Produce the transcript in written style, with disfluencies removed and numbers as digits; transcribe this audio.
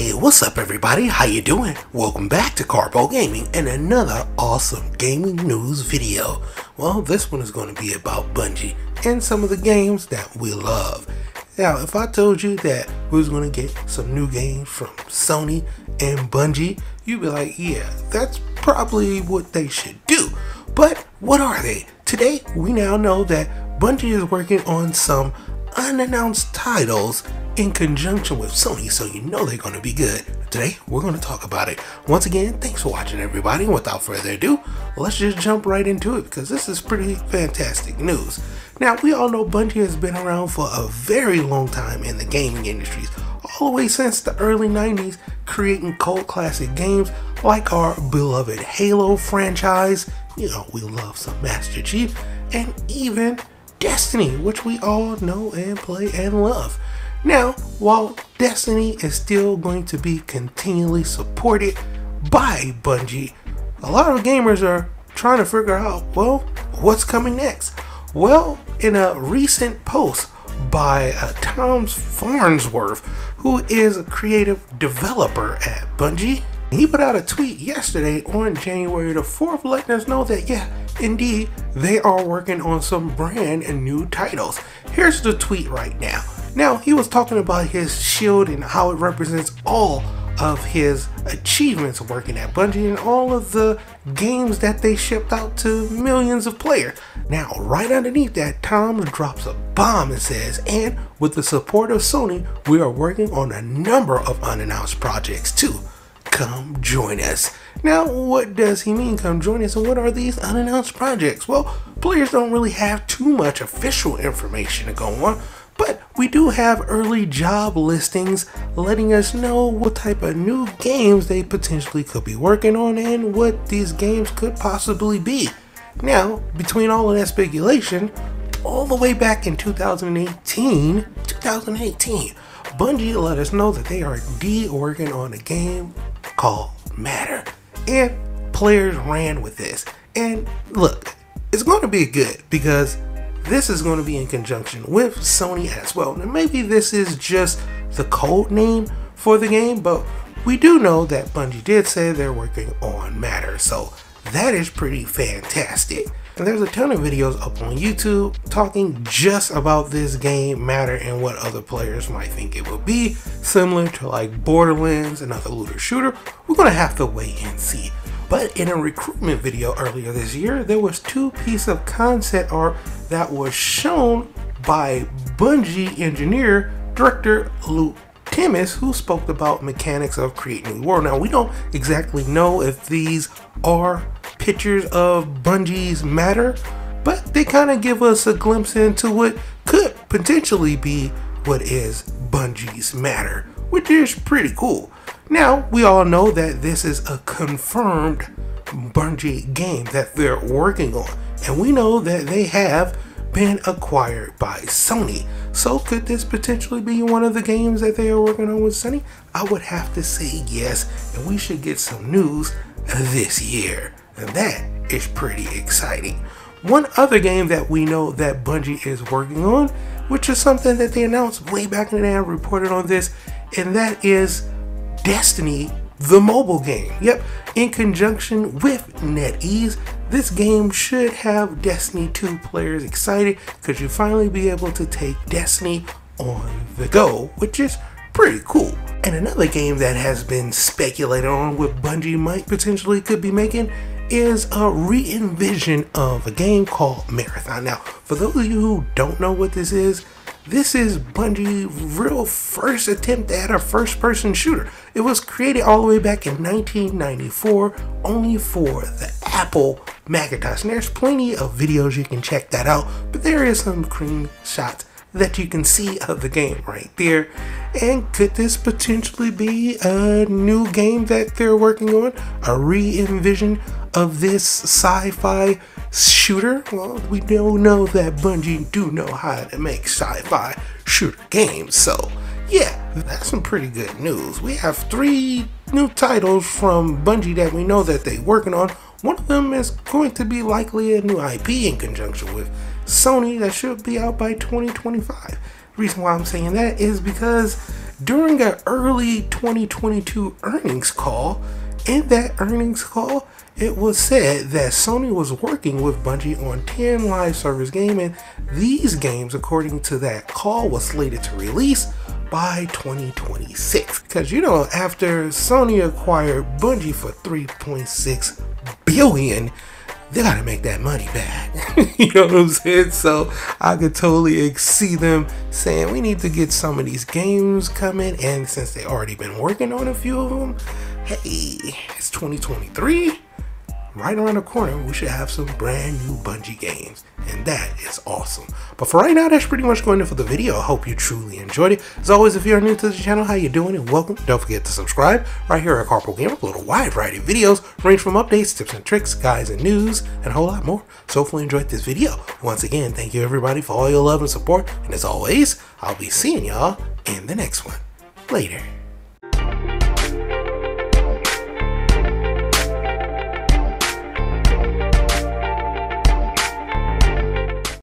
Hey, what's up everybody, how you doing? Welcome back to Karpo Gaming and another awesome gaming news video. Well, this one is going to be about Bungie and some of the games that we love. Now, if I told you that we was going to get some new games from Sony and Bungie, you'd be like, yeah, that's probably what they should do. But what are they? Today, we now know that Bungie is working on some unannounced titles in conjunction with Sony, so you know they're going to be good. Today we're going to talk about it. Once again, thanks for watching everybody. Without further ado, let's just jump right into it because this is pretty fantastic news. Now, we all know Bungie has been around for a very long time in the gaming industries, all the way since the early 90s, creating cult classic games like our beloved Halo franchise. You know, we love some Master Chief, and even Destiny, which we all know and play and love. Now, while Destiny is still going to be continually supported by Bungie, a lot of gamers are trying to figure out, well, what's coming next? Well, in a recent post by Tom Farnsworth, who is a creative developer at Bungie, he put out a tweet yesterday on January the 4th letting us know that, yeah, indeed, they are working on some brand new titles. Here's the tweet right now. Now, he was talking about his shield and how it represents all of his achievements working at Bungie and all of the games that they shipped out to millions of players. Now, right underneath that, Tom drops a bomb and says, and with the support of Sony, we are working on a number of unannounced projects too. Come join us. Now, what does he mean, come join us, and what are these unannounced projects? Well, players don't really have too much official information to go on, but we do have early job listings letting us know what type of new games they potentially could be working on and what these games could possibly be. Now, between all of that speculation, all the way back in 2018, Bungie let us know that they are indeed working on a game called Matter, and players ran with this. And look, it's going to be good because this is going to be in conjunction with Sony as well. Now, maybe this is just the code name for the game, but we do know that Bungie did say they're working on Matter, so that is pretty fantastic. And there's a ton of videos up on YouTube talking just about this game, Matter, and what other players might think it would be. Similar to like Borderlands, another looter shooter. We're gonna have to wait and see. But in a recruitment video earlier this year, there was two pieces of concept art that was shown by Bungie engineer director Luke Timmis, who spoke about mechanics of creating the world. Now, we don't exactly know if these are pictures of Bungie's Matter, but they kind of give us a glimpse into what could potentially be what is Bungie's Matter, which is pretty cool. Now, we all know that this is a confirmed Bungie game that they're working on, and we know that they have been acquired by Sony. So could this potentially be one of the games that they are working on with Sony? I would have to say yes, and we should get some news this year. And that is pretty exciting. One other game that we know that Bungie is working on, which is something that they announced way back in the day, I reported on this, and that is Destiny, the mobile game. Yep, in conjunction with NetEase, this game should have Destiny 2 players excited because you'll finally be able to take Destiny on the go, which is pretty cool. And another game that has been speculated on what Bungie might potentially could be making is a re-envision of a game called Marathon. Now, for those of you who don't know what this is Bungie's real first attempt at a first-person shooter. It was created all the way back in 1994, only for the Apple Macintosh. And there's plenty of videos you can check that out, but there is some screenshots that you can see of the game right there. And could this potentially be a new game that they're working on? A re-envision of this sci-fi shooter? Well, we don't know that Bungie do know how to make sci-fi shooter games, so yeah, that's some pretty good news. We have three new titles from Bungie that we know that they're working on. One of them is going to be likely a new IP in conjunction with Sony that should be out by 2025. The reason why I'm saying that is because during an early 2022 earnings call. In that earnings call, it was said that Sony was working with Bungie on 10 live service games, and these games, according to that call, was slated to release by 2026. Because, you know, after Sony acquired Bungie for $3.6 billion, they gotta make that money back. You know what I'm saying? So I could totally see them saying, we need to get some of these games coming, and since they already been working on a few of them, hey, it's 2023, right around the corner, we should have some brand new Bungie games, and that is awesome. But for right now, that's pretty much going to for the video. I hope you truly enjoyed it. As always, if you're new to the channel, how you doing and welcome. Don't forget to subscribe right here at Karpo Gaming. Upload a wide variety of videos, range from updates, tips and tricks, guides and news, and a whole lot more. So hopefully you enjoyed this video. Once again, thank you everybody for all your love and support, and as always, I'll be seeing y'all in the next one. Later.